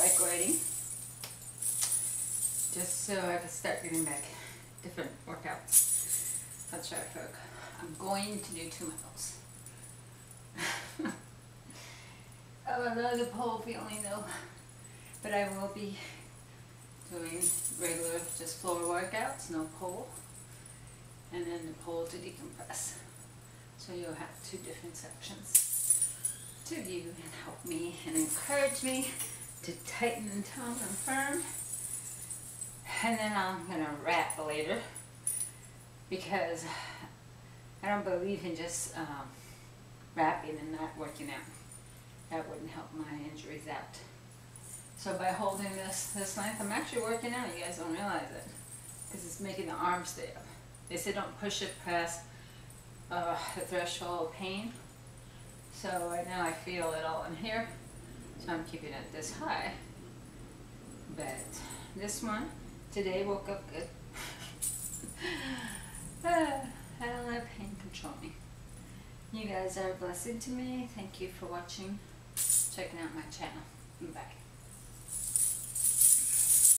bike riding, just so I can start getting back different workouts. That's right, folk. I'm going to do 2 miles. Oh, I love the pole feeling though, but I will be doing regular just floor workouts, no pole, and then the pole to decompress. So you'll have 2 different sections to view and help me and encourage me to tighten and tone and firm. And then I'm going to wrap later because I don't believe in just wrapping and not working out. That wouldn't help my injuries out. So by holding this length, I'm actually working out. You guys don't realize it because it's making the arms stay up. They say don't push it past the threshold of pain. So right now I feel it all in here. So I'm keeping it this high. But this one, today woke up good. I don't let pain control me. You guys are a blessing to me. Thank you for watching, checking out my channel. Bye.